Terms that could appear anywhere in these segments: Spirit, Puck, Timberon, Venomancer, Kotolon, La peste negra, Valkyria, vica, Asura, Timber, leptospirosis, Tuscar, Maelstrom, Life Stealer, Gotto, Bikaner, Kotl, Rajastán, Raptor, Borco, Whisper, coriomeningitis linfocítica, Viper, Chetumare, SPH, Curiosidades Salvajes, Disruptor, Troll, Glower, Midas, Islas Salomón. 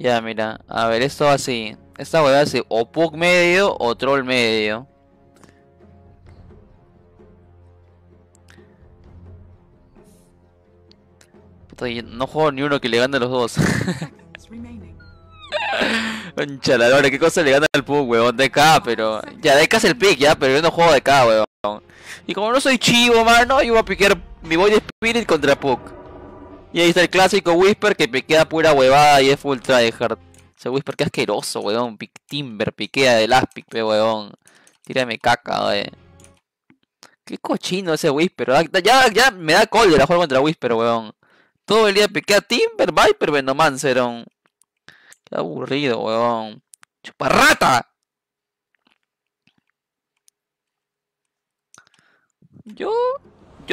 Ya, mira, a ver, esto va así. Esta huevada hace o Puck medio o Troll medio. Puta, no juego ni uno que le gane a los dos. Chaladora, qué cosa le gana al Puck, huevón. DK, pero... Ya, DK es el pick, ya, pero yo no juego DK, huevón. Y como no soy chivo, mano, yo voy a piquear mi boy de Spirit contra Puck. Y ahí está el clásico Whisper que piquea pura huevada y es full tryhard. Ese Whisper que asqueroso, huevón. Timber piquea del aspic, huevón. Tírame caca, huevón. Qué cochino ese Whisper. Ya me da cólera jugar contra Whisper, huevón. Todo el día piquea Timber, Viper, Venomancer. Qué aburrido, huevón. ¡Chuparrata!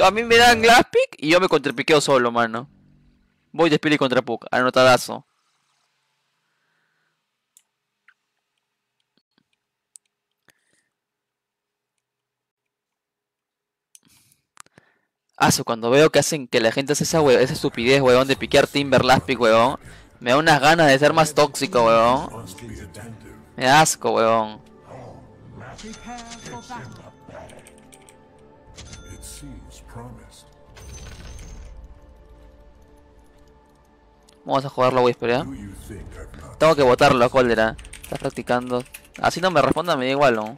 A mí me dan glass pick y yo me contrapiqueo solo, mano. Voy de Spirit contra Puck, anotadazo. Aso, cuando veo que hacen que la gente hace esa estupidez, huevón, de piquear Timber Last Pick, huevón, me da unas ganas de ser más tóxico, huevón. Me da asco, huevón. Vamos a jugarlo, Whisper, ¿ya? Tengo que botarlo a cólera. Estás practicando. Así no me responda, me da igual, ¿no?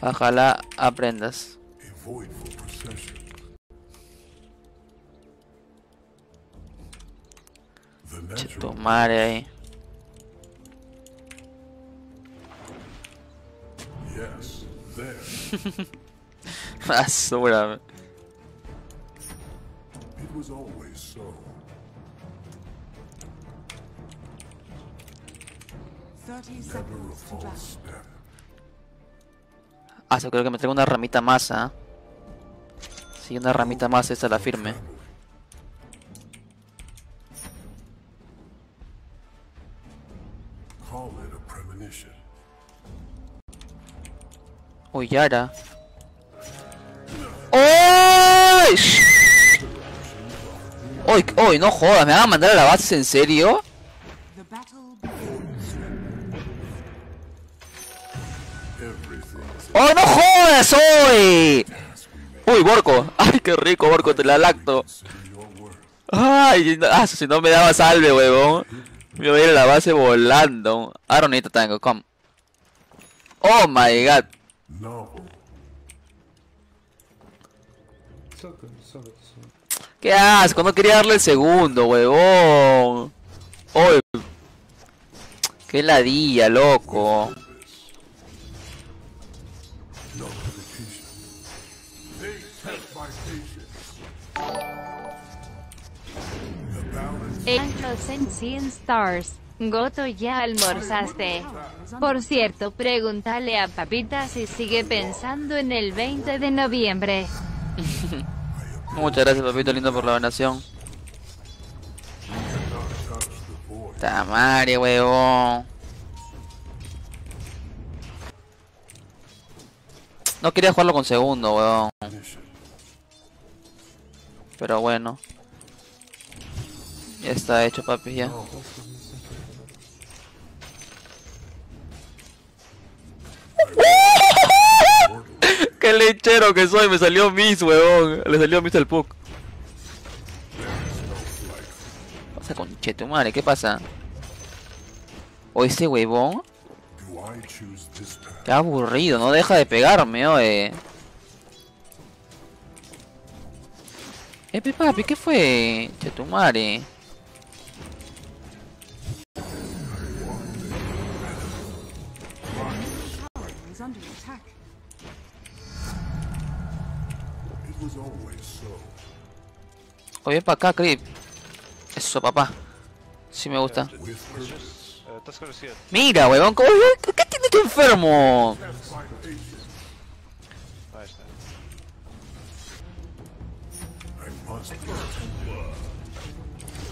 Ojalá aprendas. Chetumare ahí. Asura. Ah, creo que me traigo una ramita más, ¿ah? Sí, una ramita más, esa la firme. Uy, Yara. ¡Uy! ¡Uy! ¡Uy! ¡No jodas! ¿Me van a mandar a la base en serio? ¡Oh, no jodas! ¡Uy! ¡Uy, Borco! ¡Ay, qué rico, Borco! ¡Te la lacto! ¡Ay! Ah, si no me daba salve, huevón. Me voy a ir a la base volando. Ahora necesito tango, come. ¡Oh, my God! No. Qué asco, no quería darle el segundo, huevón. Oy. Qué ladilla, loco. Angels and 100 stars. Gotto, ¿ya almorzaste? Por cierto, pregúntale a Papita si sigue pensando en el 20 de noviembre. Muchas gracias, Papito lindo, por la donación. Tamari, huevón. No quería jugarlo con segundo, huevón. Pero bueno. Ya está hecho, papi, ya. ¡Qué lechero que soy! Me salió Miss, huevón. Le salió Miss al Puck. ¿Qué pasa con Chetumare? ¿Qué pasa? ¿O ese huevón? Qué aburrido, no deja de pegarme, oye. Papi, ¿qué fue? Chetumare. Oye, para acá, Creep. Eso, papá. Sí me gusta. Mira, huevón, ¿cómo? ¿Qué tiene que enfermo?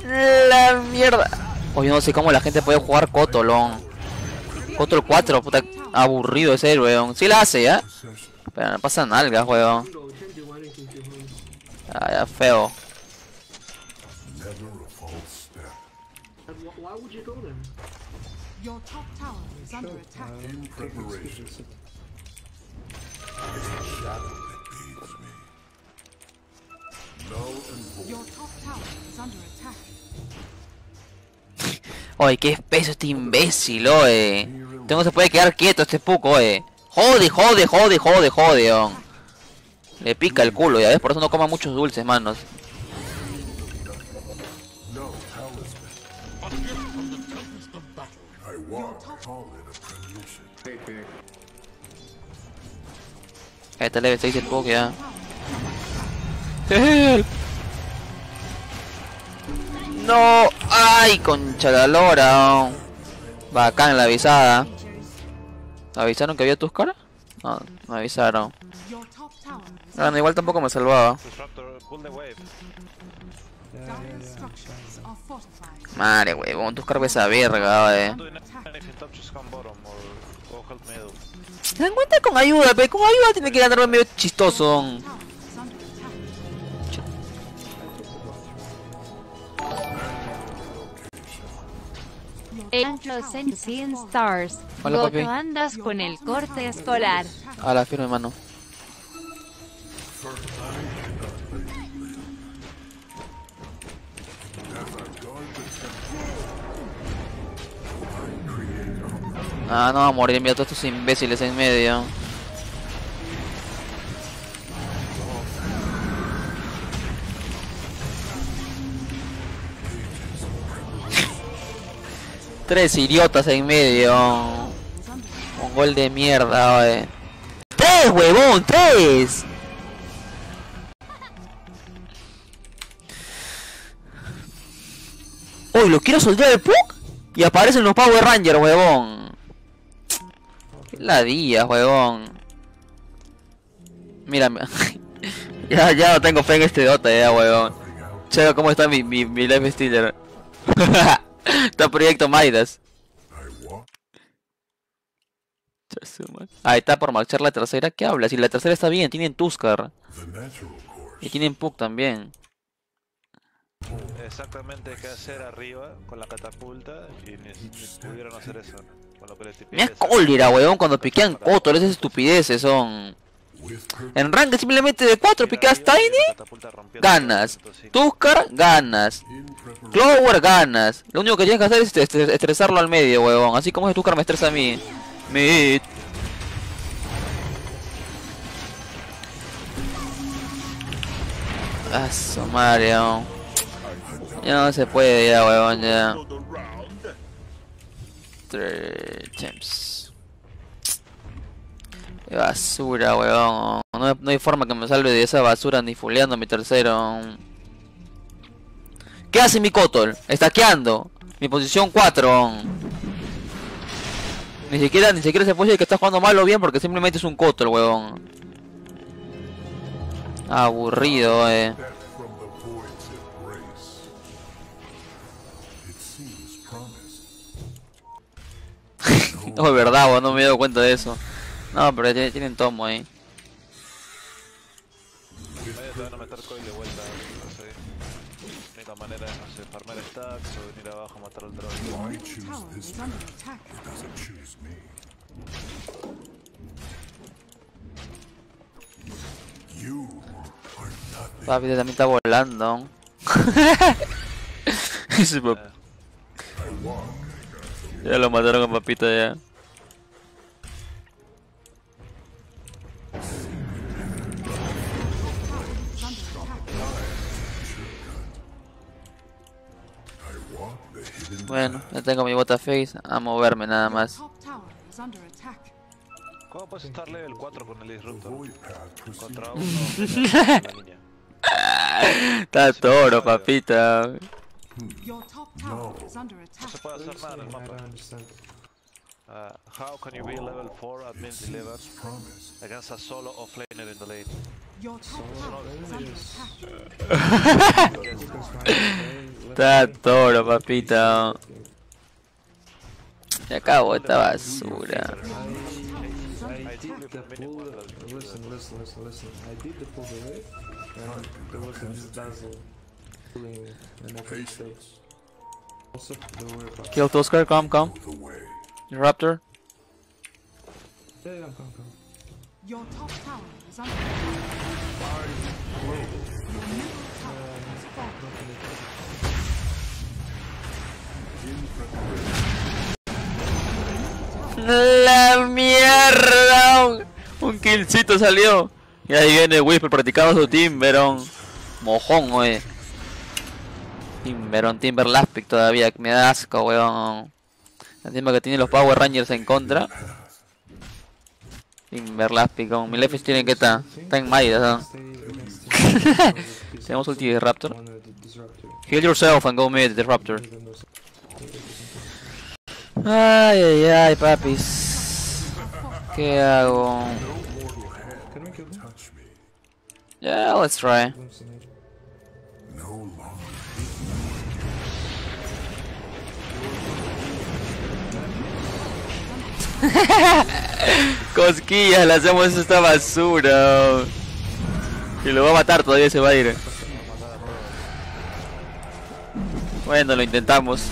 La mierda. Oye, no sé cómo la gente puede jugar Kotolon. Kotl 4, puta. Aburrido ese, huevón. Sí la hace, ¿eh? Pero no pasa nalgas, huevón. Ah, feo. Oye, qué espeso este imbécil, oye. No se puede quedar quieto este Puck, oye. Jode, on. Le pica el culo, ya ves, por eso no coma muchos dulces, manos. Está level 6 el Puck ya. ¡Help! No, ay, concha la lora. Bacán la avisada. ¿Avisaron que había Tuscar? No, no avisaron. Bueno, igual tampoco me salvaba. Madre huevón, Tuscar ve esa verga, ¿Se dan cuenta? Con ayuda, pero con ayuda tiene que ir a darme medio chistoso. En 100 stars. Hola, papi. Andas con el corte escolar. A la firme, mano. Ah, no va a morir, mira todos estos imbéciles en medio. Tres idiotas en medio. Un gol de mierda, oye. ¡Tres, huevón! ¡Tres! Uy, lo quiero soltar el Puck y aparecen los Power Rangers, huevón. Qué ladilla, huevón. Mírame. ya no tengo fe en este Dota, ya, huevón. Chero, ¿cómo está mi Life Stealer? Está proyecto Midas. Ahí está por marchar la tercera. ¿Qué hablas? Si la tercera está bien, tienen Tuscar. Y tienen Puck también. Exactamente que hacer arriba con la catapulta y ni pudieron hacer eso. Mira cólera, weón, cuando piquean Kotl, esas estupideces son. En rank simplemente de 4 piqueas Tiny, ganas. Tuscar, ganas. Glower, ganas. Lo único que tienes que hacer es estresarlo al medio, huevón. Así como ese Tuscar me estresa a mí. Mid. Aso, Mario. Ya no se puede, ya, huevón, ya. 3 times. Basura, weón. No hay forma que me salve de esa basura ni fuleando a mi tercero. ¿Qué hace mi Kotl? Estaqueando. Mi posición 4. Ni siquiera se puede decir que está jugando mal o bien porque simplemente es un Kotl, weón. Aburrido, No, es verdad, weón. No me he dado cuenta de eso. No, pero tienen tomo ahí. Te van a meter coil de vuelta, no sé. La única manera es, no sé, farmar stacks o venir abajo a matar al troll. Papi, también está volando. Ya lo mataron a papito ya. Bueno, ya tengo mi botaface, a moverme nada más. ¿Cómo puedes estar level 4 con el Disruptor? Contra uno. Está toro, papita. No se puede hacer nada en el mapa. How can you be level 4 admin deliver against a solo offlaner in the late? Está toro, papito. Se acabó esta basura. There was a dazzle doing an epic stage. Also, there were... Kill Tuscar, come. Raptor. Yeah, come. Your top tower is under attack. Your middle tower is falling. ¡La mierda! Un killcito salió. Y ahí viene Whisper, practicaba su Timberon. Mojón, wey. Timber Laspic todavía, me da asco, weón. Encima que tiene los Power Rangers en contra. Timberlaspic, con mi Life Stealer, ¿qué está? Está en Midas, ¿no? Tenemos ulti de Raptor. Heal yourself and go mid, Disruptor. Ay, papis. ¿Qué hago? Yeah, let's try. Cosquillas, le hacemos esta basura. Y lo va a matar, todavía se va a ir. Bueno, lo intentamos.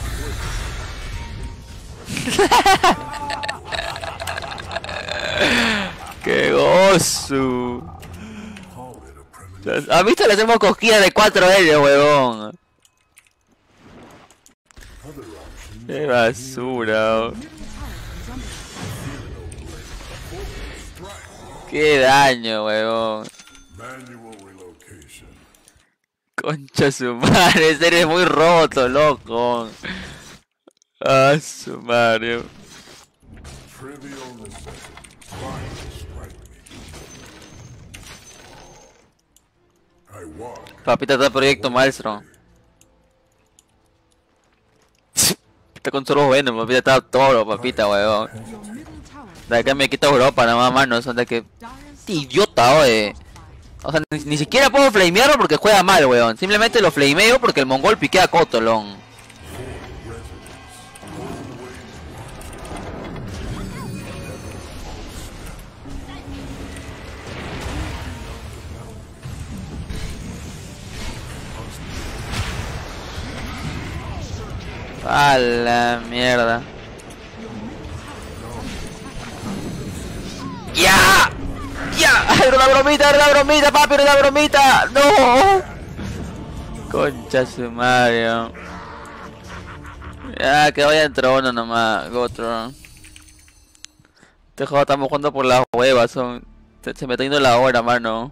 ¡Qué gozo! A Vista le hacemos cosquillas de 4L, huevón. ¡Qué basura! ¡Qué daño, huevón! Concha su madre, eres muy roto, loco. Ah, su madre. Papita está proyecto Maelstrom. Está con solo bueno, papita está toro, papita, huevón. De acá me quita Europa, nada más, mano. Son de que... idiota, oye. O sea, ni siquiera puedo flamearlo porque juega mal, weón. Simplemente lo flameo porque el mongol piquea a Kotolon. A la mierda. ¡Ya! ¡Ya! ¡Era la bromita, papi! ¡Era la bromita! ¡No! Concha su madre. Ya, que vaya en trono nomás, Gotto. Este juego estamos jugando por las huevas, son... Se me está yendo la hora, mano.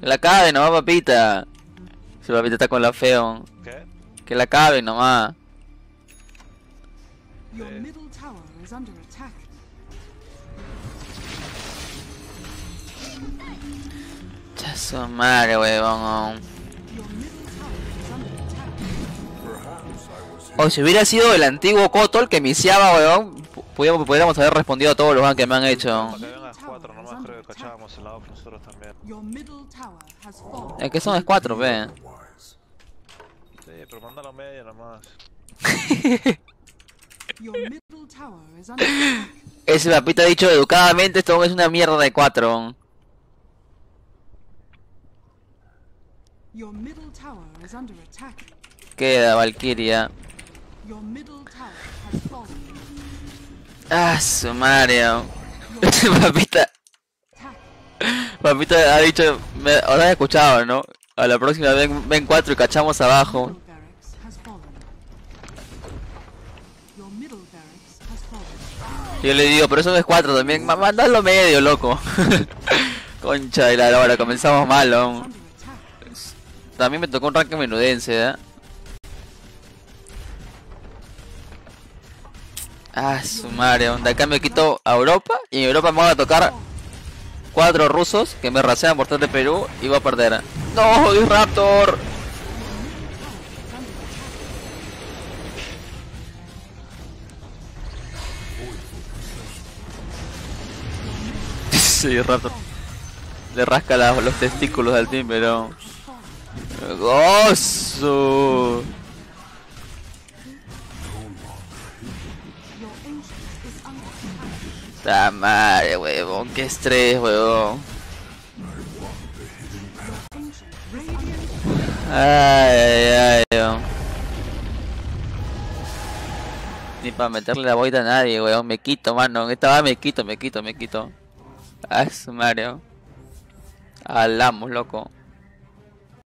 La cabe nomás, papita. Si papita está con la feo. ¿Qué? Que la cabe nomás. Su madre, huevón. O si hubiera sido el antiguo Kotl que misiaba, huevón, podríamos haber respondido a todos los ban que me han hecho. Es que son es 4, ve. Sí, pero mándalo medio nomás. Ese papita ha dicho educadamente, esto es una mierda de 4. Queda Valkyria. Ah, su Mario. Papita. Papita ha dicho, os has escuchado, ¿no? A la próxima ven 4 y cachamos abajo. Yo le digo, pero eso no es 4 también. Mandalo medio, loco. Concha de la hora, comenzamos mal, aún. A mí me tocó un ranking menudense, ¿eh? Ah, su madre, onda. Acá me quito a Europa. Y en Europa me van a tocar 4 rusos que me rasean por parte de Perú. Y voy a perder. ¡No, Disruptor! Sí, Raptor. Le rasca los testículos al Timberón. ¡Gozo! ¡Ta madre, huevón! ¡Qué estrés, huevón! Ay, ay, ay. Ni para meterle la boita a nadie, weón. Me quito, mano. En esta va me quito. Ah, es Mario. Alamos, loco.